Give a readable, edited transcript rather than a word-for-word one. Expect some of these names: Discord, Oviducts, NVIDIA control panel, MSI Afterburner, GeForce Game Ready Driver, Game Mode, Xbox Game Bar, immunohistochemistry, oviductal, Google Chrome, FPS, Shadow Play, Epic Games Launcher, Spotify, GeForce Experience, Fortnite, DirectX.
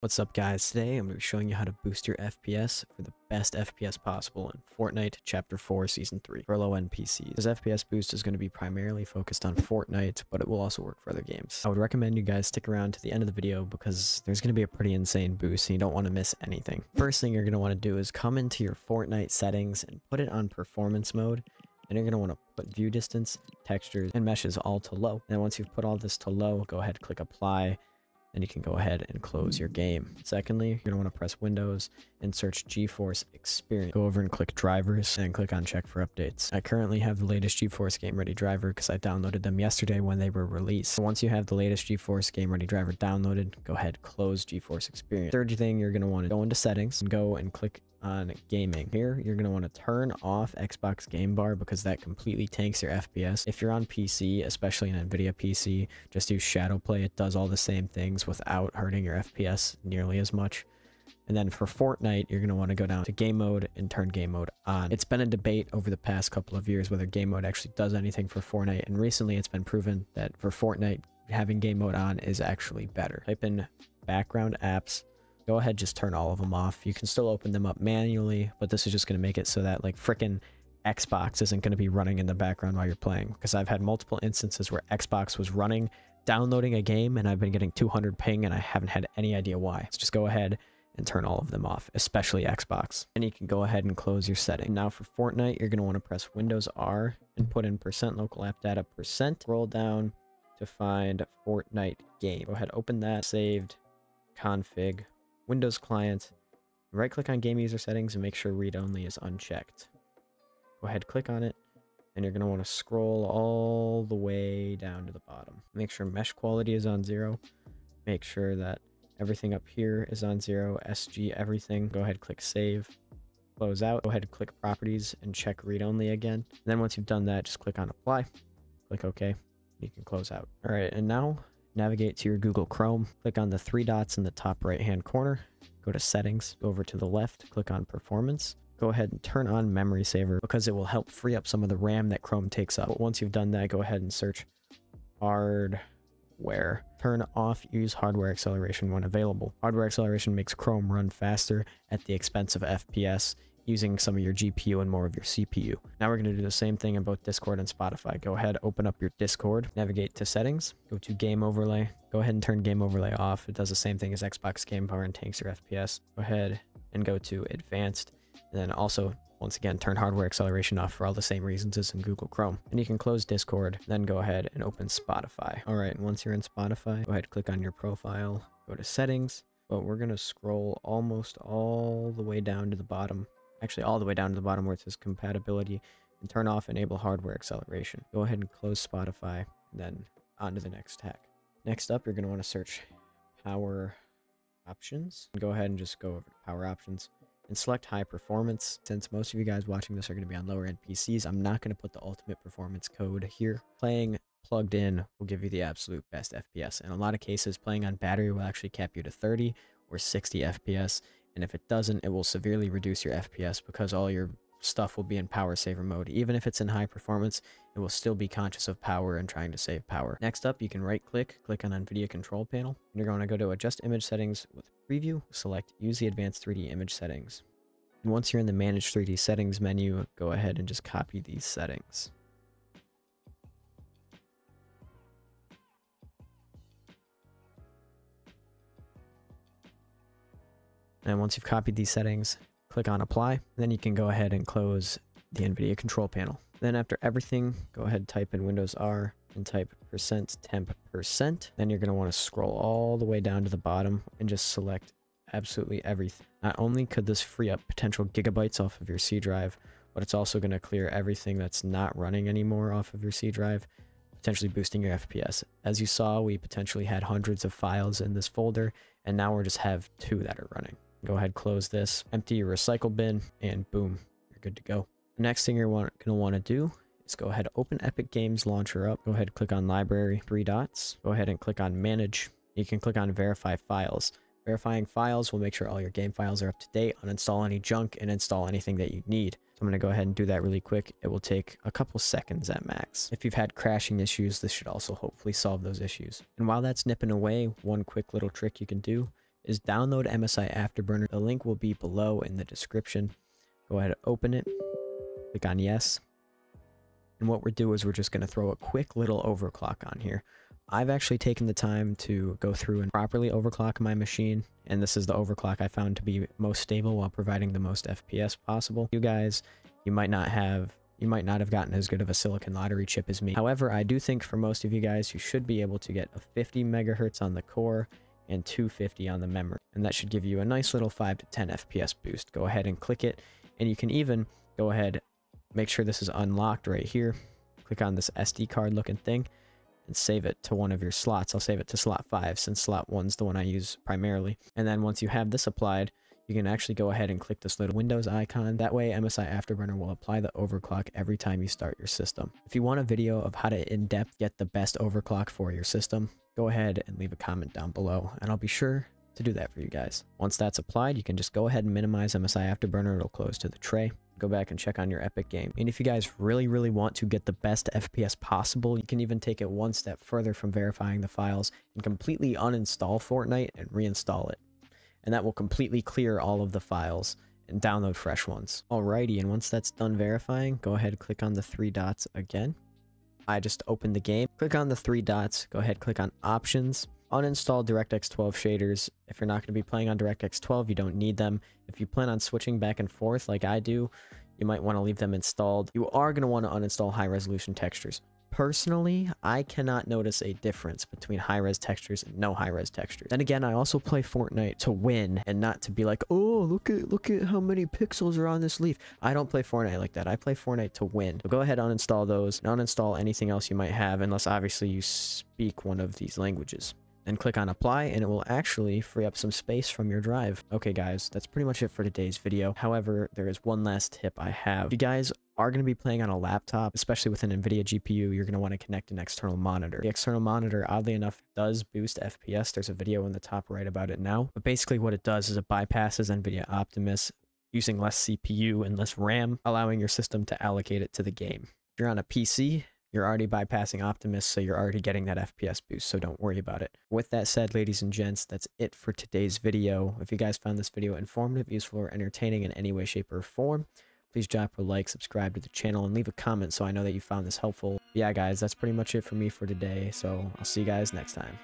What's up guys, today I'm going to be showing you how to boost your FPS for the best FPS possible in Fortnite Chapter 4 Season 3 for low-end PCs. This FPS boost is going to be primarily focused on Fortnite, but it will also work for other games. I would recommend you guys stick around to the end of the video because there's going to be a pretty insane boost and you don't want to miss anything. First thing you're going to want to do is come into your Fortnite settings and put it on performance mode. Then you're going to want to put view distance, textures, and meshes all to low. And then once you've put all this to low, go ahead, click apply. And you can go ahead and close your game. Secondly, you're gonna want to press Windows and search GeForce Experience. Go over and click drivers and click on check for updates. I currently have the latest GeForce Game Ready Driver because I downloaded them yesterday when they were released. So once you have the latest GeForce Game Ready Driver downloaded, go ahead, close GeForce Experience. Third thing, you're gonna want to go into settings and go and click on gaming. Here you're going to want to turn off Xbox Game Bar because that completely tanks your FPS. If you're on PC, especially an NVIDIA PC, just use Shadow Play. It does all the same things without hurting your FPS nearly as much. And then for Fortnite, you're going to want to go down to Game Mode and turn Game Mode on. It's been a debate over the past couple of years whether Game Mode actually does anything for Fortnite, and recently it's been proven that for Fortnite, having Game Mode on is actually better. Type in background apps. Go ahead, just turn all of them off. You can still open them up manually, but this is just going to make it so that like frickin' Xbox isn't going to be running in the background while you're playing, because I've had multiple instances where Xbox was running, downloading a game, and I've been getting 200 ping and I haven't had any idea why. So just go ahead and turn all of them off, especially Xbox. And you can go ahead and close your setting. Now for Fortnite, you're going to want to press Windows R and put in %localappdata%. Roll down to find Fortnite game. Go ahead, open that, saved, config, Windows client, right click on game user settings and make sure read only is unchecked. Go ahead, click on it, and you're going to want to scroll all the way down to the bottom. Make sure mesh quality is on 0. Make sure that everything up here is on 0. SG everything. Go ahead, click save, close out. Go ahead, click properties and check read only again. And then once you've done that, just click on apply, click OK. You can close out. All right. And now navigate to your Google Chrome, click on the 3 dots in the top right hand corner, go to settings, go over to the left, click on performance, go ahead and turn on memory saver because it will help free up some of the RAM that Chrome takes up. But once you've done that, go ahead and search hardware, turn off use hardware acceleration when available. Hardware acceleration makes Chrome run faster at the expense of FPS, using some of your GPU and more of your CPU. Now we're going to do the same thing in both Discord and Spotify. Go ahead, open up your Discord, navigate to settings, go to game overlay, go ahead and turn game overlay off. It does the same thing as Xbox Game Bar and tanks your FPS. Go ahead and go to advanced, and then also once again turn hardware acceleration off for all the same reasons as in Google Chrome. And you can close Discord, then go ahead and open Spotify. All right, and once you're in Spotify, go ahead, click on your profile, go to settings, but we're going to scroll almost all the way down to the bottom. Actually, all the way down to the bottom where it says compatibility, and turn off enable hardware acceleration. Go ahead and close Spotify, and then on to the next hack. Next up, you're going to want to search power options. Go ahead and just go over to power options and select high performance. Since most of you guys watching this are going to be on lower end PCs, I'm not going to put the ultimate performance code here. Playing plugged in will give you the absolute best FPS. In a lot of cases, playing on battery will actually cap you to 30 or 60 FPS. And if it doesn't, it will severely reduce your FPS because all your stuff will be in power saver mode. Even if it's in high performance, it will still be conscious of power and trying to save power. Next up, you can right click, click on NVIDIA control panel, and you're going to go to adjust image settings with preview, select use the advanced 3D image settings. And once you're in the manage 3D settings menu, go ahead and just copy these settings. And once you've copied these settings, click on apply, and then you can go ahead and close the NVIDIA control panel. Then after everything, go ahead, type in Windows R and type %temp%. Then you're going to want to scroll all the way down to the bottom and just select absolutely everything. Not only could this free up potential gigabytes off of your C drive, but it's also going to clear everything that's not running anymore off of your C drive, potentially boosting your FPS. As you saw, we potentially had hundreds of files in this folder, and now we just have 2 that are running. Go ahead, close this, empty your recycle bin, and boom, you're good to go. The next thing you're going to want to do is go ahead, open Epic Games Launcher up. Go ahead, click on Library, 3 dots. Go ahead and click on Manage. You can click on Verify Files. Verifying files will make sure all your game files are up to date, uninstall any junk, and install anything that you need. So I'm going to go ahead and do that really quick. It will take a couple seconds at max. If you've had crashing issues, this should also hopefully solve those issues. And while that's nipping away, one quick little trick you can do is download MSI Afterburner. The link will be below in the description. Go ahead and open it, click on yes. And what we're doing is we're just going to throw a quick little overclock on here. I've actually taken the time to go through and properly overclock my machine, and this is the overclock I found to be most stable while providing the most FPS possible. You guys, you might not have gotten as good of a silicon lottery chip as me. However, I do think for most of you guys, you should be able to get a 50 megahertz on the core and 250 on the memory, and that should give you a nice little 5 to 10 FPS boost. Go ahead and click it, and you can even go ahead, make sure this is unlocked right here, click on this SD card looking thing, and save it to one of your slots. I'll save it to slot 5 since slot 1's the one I use primarily. And then once you have this applied, you can actually go ahead and click this little Windows icon. That way, MSI Afterburner will apply the overclock every time you start your system. If you want a video of how to in-depth get the best overclock for your system, go ahead and leave a comment down below, and I'll be sure to do that for you guys. Once that's applied, you can just go ahead and minimize MSI Afterburner. It'll close to the tray. Go back and check on your Epic game. And if you guys really, really want to get the best FPS possible, you can even take it one step further from verifying the files and completely uninstall Fortnite and reinstall it. And that will completely clear all of the files and download fresh ones. Alrighty, and once that's done verifying, go ahead and click on the three dots again. I just opened the game. Click on the three dots. Go ahead, click on options. Uninstall DirectX 12 shaders. If you're not going to be playing on DirectX 12, you don't need them. If you plan on switching back and forth like I do, you might want to leave them installed. You are going to want to uninstall high-resolution textures. Personally, I cannot notice a difference between high-res textures and no high-res textures. Then again, I also play Fortnite to win and not to be like, oh, look at how many pixels are on this leaf. I don't play Fortnite like that. I play Fortnite to win. So go ahead, uninstall those. And uninstall anything else you might have, unless obviously you speak one of these languages. And click on apply, and it will actually free up some space from your drive. Okay guys, that's pretty much it for today's video. However, there is one last tip I have. If you guys are going to be playing on a laptop, especially with an NVIDIA GPU, you're going to want to connect an external monitor. The external monitor, oddly enough, does boost FPS. There's a video in the top right about it now. But basically what it does is it bypasses NVIDIA Optimus using less CPU and less RAM, allowing your system to allocate it to the game. If you're on a PC, you're already bypassing Optimus, so you're already getting that FPS boost, so don't worry about it. With that said, ladies and gents, that's it for today's video. If you guys found this video informative, useful, or entertaining in any way, shape, or form, please drop a like, subscribe to the channel, and leave a comment so I know that you found this helpful. Yeah, guys, that's pretty much it for me for today, so I'll see you guys next time.